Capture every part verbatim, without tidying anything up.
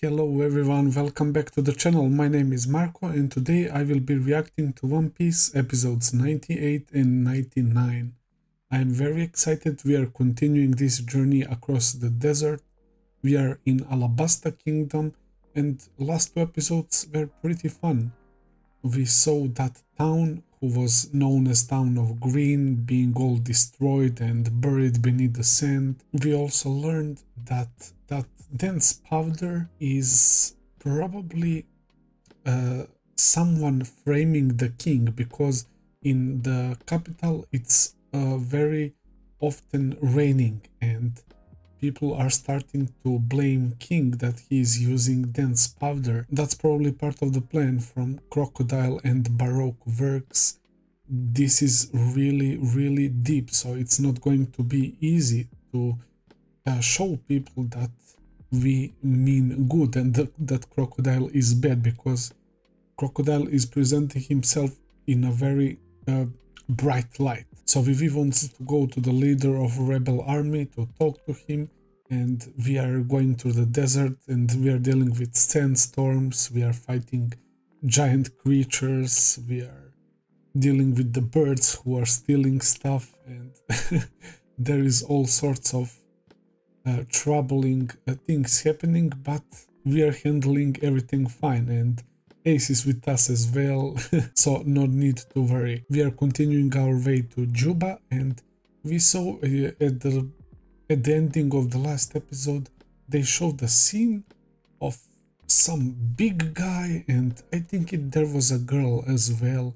Hello everyone, welcome back to the channel. My name is Marco and today I will be reacting to One Piece episodes ninety-eight and ninety-nine. I am very excited. We are continuing this journey across the desert. We are in Alabasta Kingdom and last two episodes were pretty fun. We saw that town, who was known as Town of Green, being all destroyed and buried beneath the sand. We also learned that that dense powder is probably uh, someone framing the king, because in the capital it's uh, very often raining and people are starting to blame king that he is using dense powder. That's probably part of the plan from Crocodile and Baroque Works. This is really, really deep, so it's not going to be easy to uh, show people that we mean good and th that Crocodile is bad, because Crocodile is presenting himself in a very uh, bright light. So Vivi wants to go to the leader of rebel army to talk to him, and we are going to the desert and we are dealing with sandstorms, we are fighting giant creatures, we are dealing with the birds who are stealing stuff, and there is all sorts of Uh, troubling uh, things happening, but we are handling everything fine, and Ace is with us as well. So no need to worry. We are continuing our way to Juba, and we saw uh, at the at the ending of the last episode they showed the scene of some big guy, and I think it, there was a girl as well.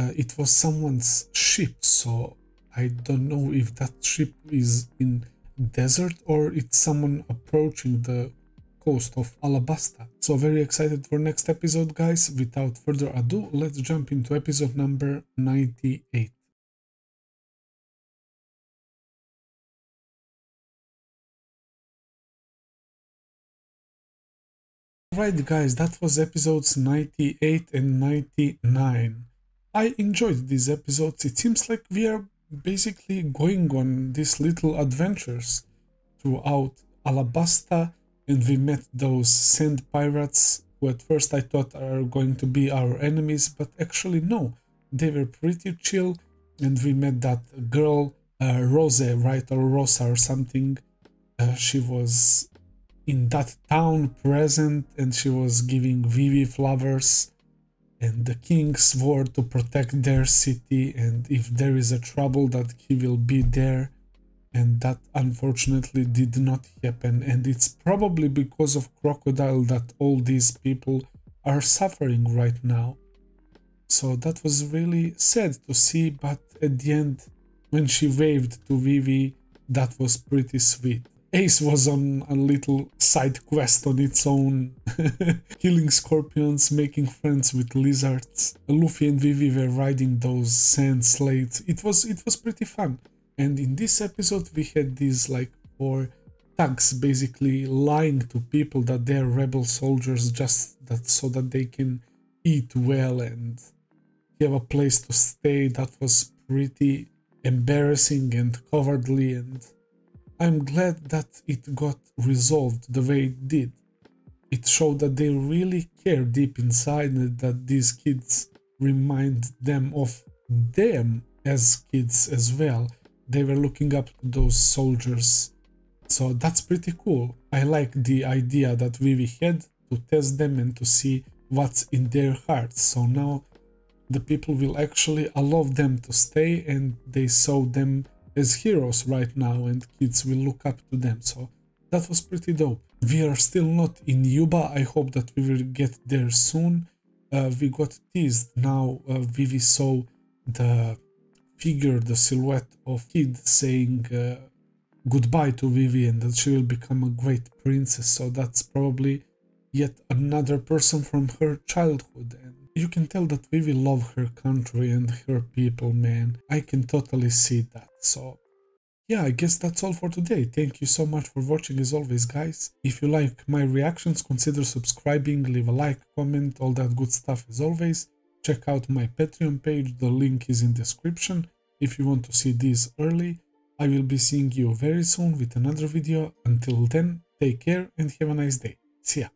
Uh, it was someone's ship, so I don't know if that ship is in desert or it's someone approaching the coast of Alabasta. So very excited for next episode, guys. Without further ado, let's jump into episode number ninety-eight. Alright guys, that was episodes ninety-eight and ninety-nine. I enjoyed these episodes. It seems like we are basically going on these little adventures throughout Alabasta, and we met those sand pirates who at first I thought are going to be our enemies, but actually no, they were pretty chill. And we met that girl, uh, Rose, right, or Rosa or something. Uh, she was in that town present and she was giving Vivi flowers. And the king swore to protect their city, and if there is a trouble that he will be there, and that unfortunately did not happen. And it's probably because of Crocodile that all these people are suffering right now. So that was really sad to see, but at the end when she waved to Vivi, that was pretty sweet. Ace was on a little side quest on its own, killing scorpions, making friends with lizards. Luffy and Vivi were riding those sand slates. It was it was pretty fun. And in this episode we had these like four thugs basically lying to people that they're rebel soldiers, just that so that they can eat well and have a place to stay. That was pretty embarrassing and cowardly, and I'm glad that it got resolved the way it did. It showed that they really care deep inside, and that these kids remind them of them as kids as well. They were looking up to those soldiers. So that's pretty cool. I like the idea that Vivi had to test them and to see what's in their hearts. So now the people will actually allow them to stay, and they saw them as heroes right now, and kids will look up to them. So that was pretty dope. We are still not in Juba. I hope that we will get there soon. Uh, we got teased now. Uh, Vivi saw the figure, the silhouette of kid saying uh, goodbye to Vivi, and that she will become a great princess. So that's probably yet another person from her childhood. And you can tell that Vivi loves her country and her people, man. I can totally see that. So yeah, I guess that's all for today. Thank you so much for watching as always, guys. If you like my reactions, consider subscribing, leave a like, comment, all that good stuff as always. Check out my Patreon page, the link is in description if you want to see these early. I will be seeing you very soon with another video. Until then, take care and have a nice day. See ya.